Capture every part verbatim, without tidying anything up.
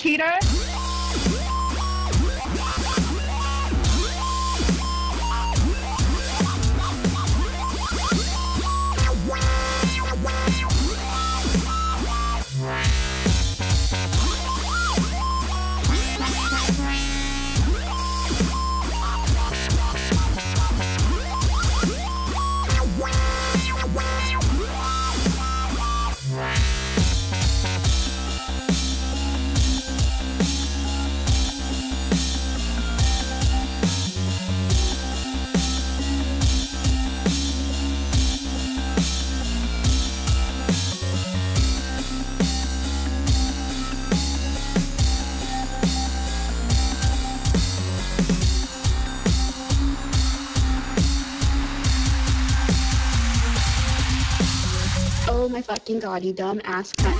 cheater. Oh my fucking god, you dumb ass cunt.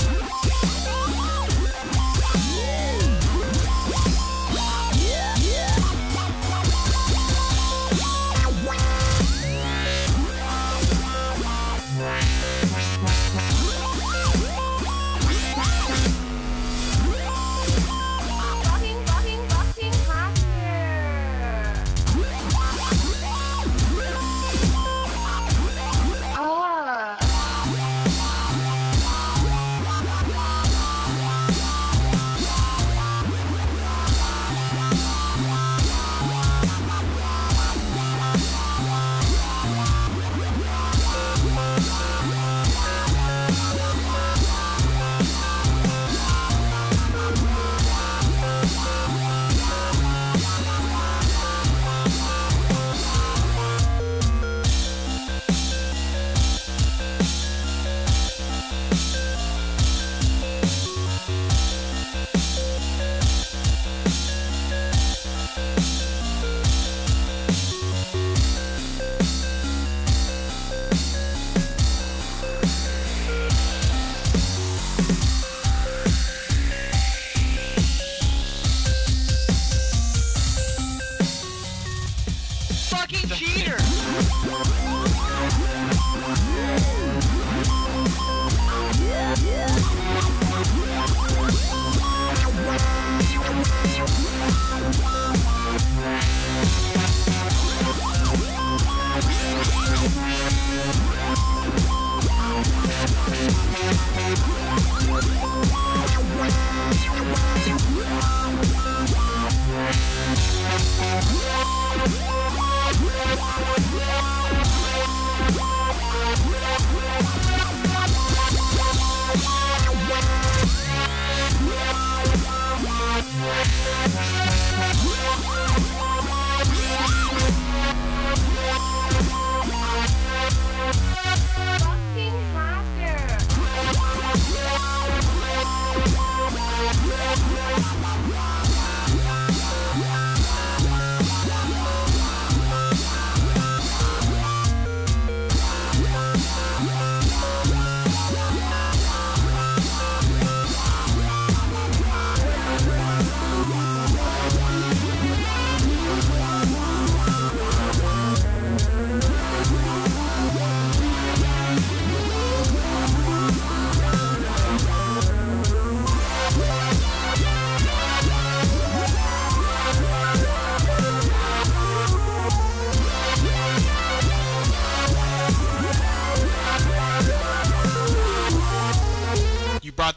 Cheater!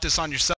This on yourself.